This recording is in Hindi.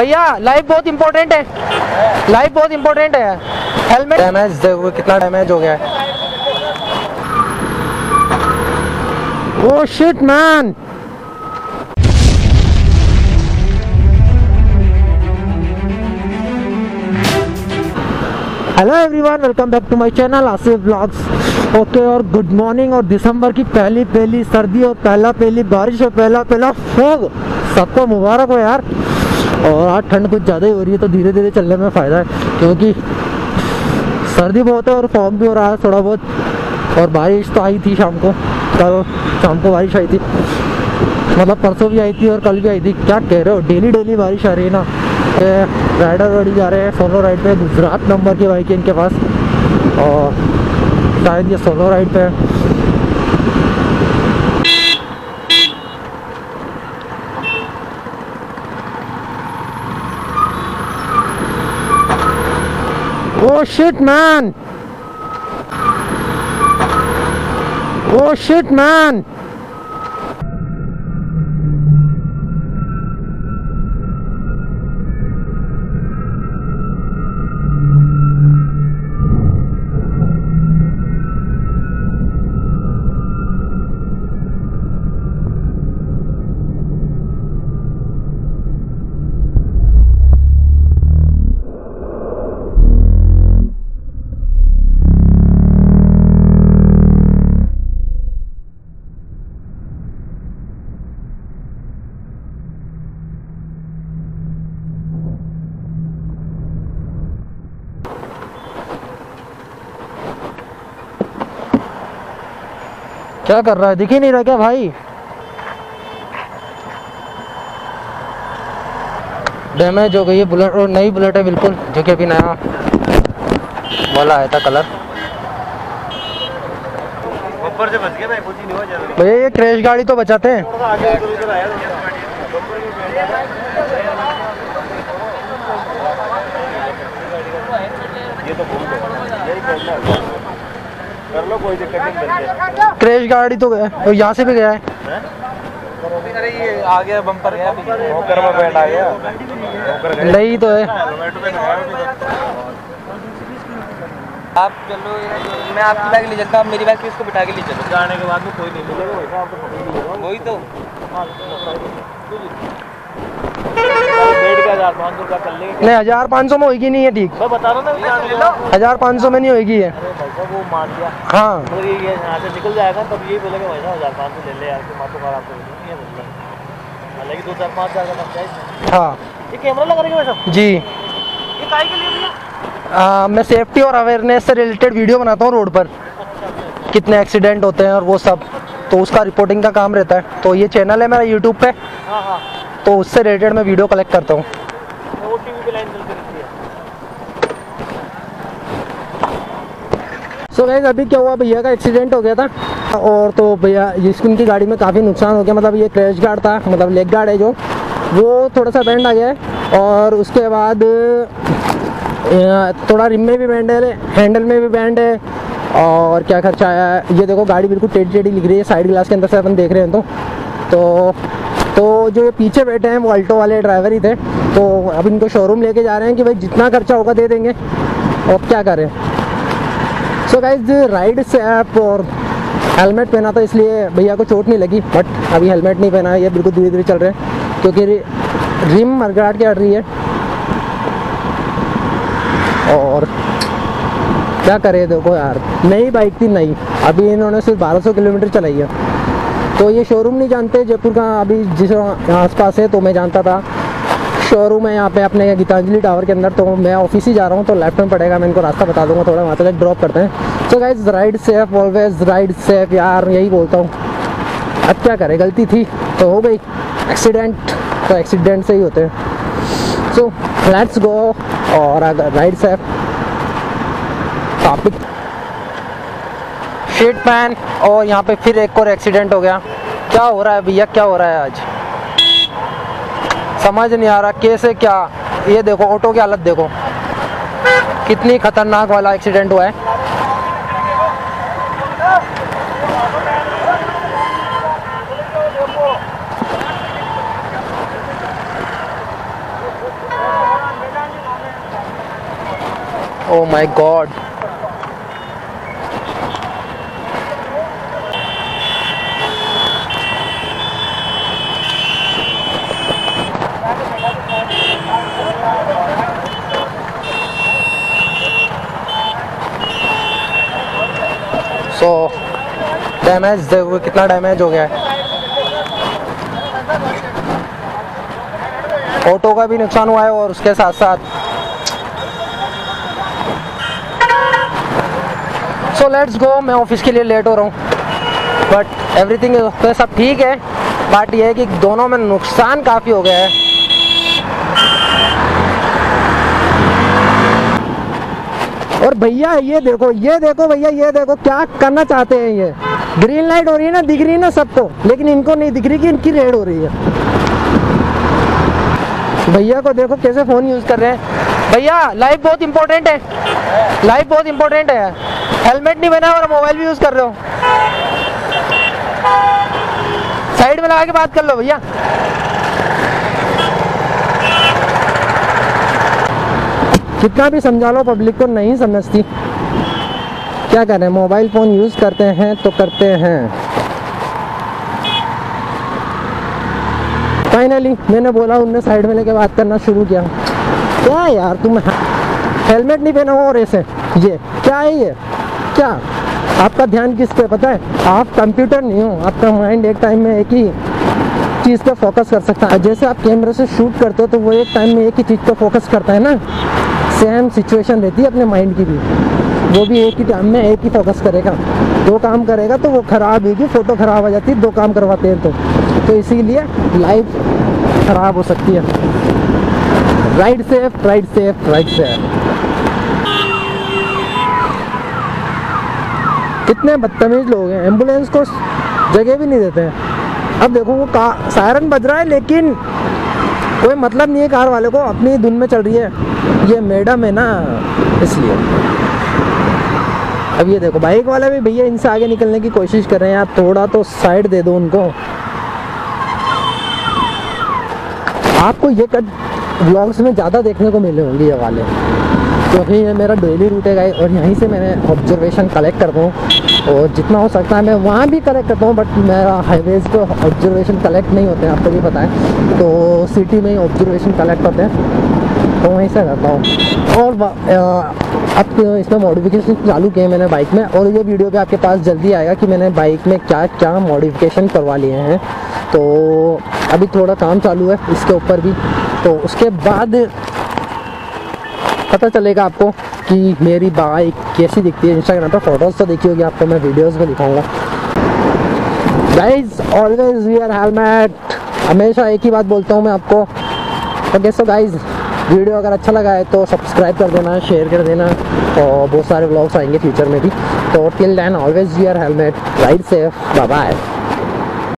भैया लाइफ बहुत इम्पोर्टेंट है, लाइफ बहुत इम्पोर्टेंट है। हेलमेट डैमेज देखो कितना डैमेज हो गया है। Oh shit man. Hello everyone, welcome back to my channel Asif vlogs. Okay और गुड मॉर्निंग। और दिसंबर की पहली सर्दी और पहली बारिश और पहला फोग, सबको मुबारक हो यार। और आज ठंड कुछ ज़्यादा ही हो रही है तो धीरे धीरे चलने में फ़ायदा है, क्योंकि सर्दी बहुत है और फॉग भी हो रहा है थोड़ा बहुत। और बारिश तो आई थी शाम को, कल शाम को बारिश आई थी, मतलब परसों भी आई थी और कल भी आई थी। क्या कह रहे हो, डेली बारिश आ रही है ना। राइडर गाड़ी जा रहे हैं सोलो राइड पे, गुजरात नंबर की बाइक है इनके पास और शायद ये सोलो राइड पे है। Oh shit man, oh shit man. क्या कर रहा है, दिख ही नहीं रहा क्या भाई। डैमेज हो गई है बुलेट, और नई बुलेट है बिल्कुल, जो कि अभी नया वाला आया था कलर। ऊपर से बच गया भाई, कुछ नहीं हुआ ज़्यादा। भैया ये क्रैश गाड़ी तो बचाते हैं। ये तो बहुत है, कर लो कोई दिक्कत नहीं। क्रैश गाड़ी तो यहाँ से भी गया है, ये आ गया बम्पर गया, होकर में बैठ आ गया, नहीं तो है। आप चलो, मैं आपकी बाइक ले चलता हूँ, मेरी बाइक इसको बिठा के ले चलो। जाने के बाद में कोई नहीं मिलेगा, वही तो नहीं 1500 में होगी नहीं है, ठीक बता रहा ना, 1500 में नहीं होगी ये। वो मार दिया हाँ, तो ये यहाँ से निकल जाएगा तब यही बोलेगा भाई ना 1500 ले ले यार, तो मातो खराब कर देंगे बोलता है। हालांकि 2000-5000 का लग जाएगा। हाँ ये कैमरा लगा रहे हैं भाई साहब जी, ये काहे के लिए भैया? मैं सेफ्टी और अवेयरनेस से रिलेटेड वीडियो बनाता हूँ रोड पर। अच्छा। कितने एक्सीडेंट होते हैं और वो सब, तो उसका रिपोर्टिंग का काम रहता है। तो ये चैनल है मेरा यूट्यूब पे, तो उससे रिलेटेड मैं वीडियो कलेक्ट करता हूँ। तो गाइस अभी क्या हुआ, भैया का एक्सीडेंट हो गया था और तो भैया जिसकी उनकी गाड़ी में काफ़ी नुकसान हो गया, मतलब ये क्रैश गार्ड था, मतलब लेग गार्ड है जो, वो थोड़ा सा बैंड आ गया है। और उसके बाद थोड़ा रिम में भी बैंड है, हैंडल में भी बैंड है। और क्या खर्चा आया है ये देखो, गाड़ी बिल्कुल टेढ़ी टेढ़ी दिख रही है, साइड ग्लास के अंदर से अपन देख रहे हैं। तो जो ये पीछे बैठे हैं वो अल्टो वाले ड्राइवर ही थे, तो अब इनको शोरूम लेके जा रहे हैं कि भाई जितना खर्चा होगा दे देंगे, और क्या करें। सो गाइज राइड से ऐप और हेलमेट पहना था इसलिए भैया को चोट नहीं लगी, बट अभी हेलमेट नहीं पहना है, ये बिल्कुल धीरे धीरे चल रहे हैं क्योंकि रिम मरगराट के अड़ रही है। और क्या करे देखो यार, नई बाइक थी नई, अभी इन्होंने सिर्फ 1200 किलोमीटर चलाई है। तो ये शोरूम नहीं जानते जयपुर का, अभी जिस आस पास है तो मैं जानता था शोरूम है यहाँ पे अपने गीतांजलि टावर के अंदर, तो मैं ऑफिस ही जा रहा हूँ तो लेफ्ट में पड़ेगा, मैं इनको रास्ता बता दूंगा थोड़ा, वहाँ तक ड्रॉप करते हैं। So guys ride safe, always ride safe यार, यही बोलता हूँ। अब क्या करें, गलती थी तो हो गई, एक्सीडेंट तो एक्सीडेंट से ही होते हैं। सो लेट्स गो और ride safe topic sheet pan. और यहाँ पे फिर एक और एक्सीडेंट हो गया। क्या हो रहा है भैया, क्या हो रहा है आज समझ नहीं आ रहा कैसे क्या। ये देखो ऑटो की हालत देखो, कितनी खतरनाक वाला एक्सीडेंट हुआ है। Oh my God. So damage देखो कितना डैमेज हो गया है, ऑटो का भी नुकसान हुआ है और उसके साथ साथ। सो लेट्स गो, मैं ऑफिस के लिए लेट हो रहा हूँ बट एवरीथिंग इज सब ठीक है। बात यह है कि दोनों में नुकसान काफ़ी हो गया है। और भैया ये देखो भैया ये देखो क्या करना चाहते हैं ये। ग्रीन लाइट हो रही है ना, दिख रही है ना सबको, लेकिन इनको नहीं दिख रही कि इनकी रेड हो रही है। भैया को देखो कैसे फोन यूज कर रहे हैं। भैया लाइफ बहुत इंपॉर्टेंट है, लाइफ बहुत इंपॉर्टेंट है। हेलमेट नहीं पहना और मोबाइल भी यूज कर रहे हो। साइड में लगा के बात कर लो भैया। कितना भी समझा लो पब्लिक को नहीं समझती। क्या करें, मोबाइल फ़ोन यूज़ करते हैं तो करते हैं। फाइनली मैंने बोला, उनने साइड में लेके बात करना शुरू किया। क्या यार तुम हेलमेट नहीं पहना हो और ऐसे, ये क्या है ये? क्या आपका ध्यान किस पे पता है? आप कंप्यूटर नहीं हो, आपका माइंड एक टाइम में एक ही चीज़ पे फोकस कर सकता है। जैसे आप कैमरे से शूट करते हो तो वो एक टाइम में एक ही चीज़ पे फोकस करता है ना, सेम सिचुएशन रहती है अपने माइंड की भी। वो भी एक ही टाइम में एक ही फोकस करेगा, दो काम करेगा तो वो खराब होगी, फोटो खराब हो जाती है। दो काम करवाते हैं तो इसीलिए लाइफ खराब हो सकती है। Ride safe, ride safe, ride safe. कितने बदतमीज लोग हैं, एम्बुलेंस को जगह भी नहीं देते हैं। अब देखो वो सायरन बज रहा है लेकिन कोई मतलब नहीं है, कार वाले को अपनी धुन में चल रही है। ये मैडम है ना इसलिए। अब ये देखो बाइक वाला भी भैया इनसे आगे निकलने की कोशिश कर रहे हैं। आप थोड़ा तो साइड दे दो उनको। आपको ये कट व्लॉग्स में ज़्यादा देखने को मिले होंगे ये वाले, क्योंकि ये मेरा डेली रूट है और यहीं से मैंने ऑब्जर्वेशन कलेक्ट करता हूँ और जितना हो सकता है मैं वहाँ भी कलेक्ट करता हूँ। बट मेरा हाईवेज़ पे ऑब्जर्वेशन कलेक्ट नहीं होते हैं, आपको भी पता है। तो सिटी में ही ऑब्जर्वेशन कलेक्ट होते हैं तो वहीं से करता हूँ। और अब इसमें मॉडिफिकेशन चालू किए मैंने बाइक में, और ये वीडियो भी आपके पास जल्दी आएगा कि मैंने बाइक में क्या क्या मॉडिफिकेशन करवा लिए हैं। तो अभी थोड़ा काम चालू है इसके ऊपर भी, तो उसके बाद पता चलेगा आपको कि मेरी बाइक कैसी दिखती है। इंस्टाग्राम पर फोटोज़ तो देखी होगी आपको, मैं वीडियोस में दिखाऊंगा। गाइज ऑलवेज वियर हेलमेट, हमेशा एक ही बात बोलता हूँ मैं आपको। ओके सो गाइज, वीडियो अगर अच्छा लगा है तो सब्सक्राइब कर देना, शेयर कर देना और बहुत सारे व्लॉग्स आएंगे फ्यूचर में भी। तो till then always wear helmet, ride safe, bye bye.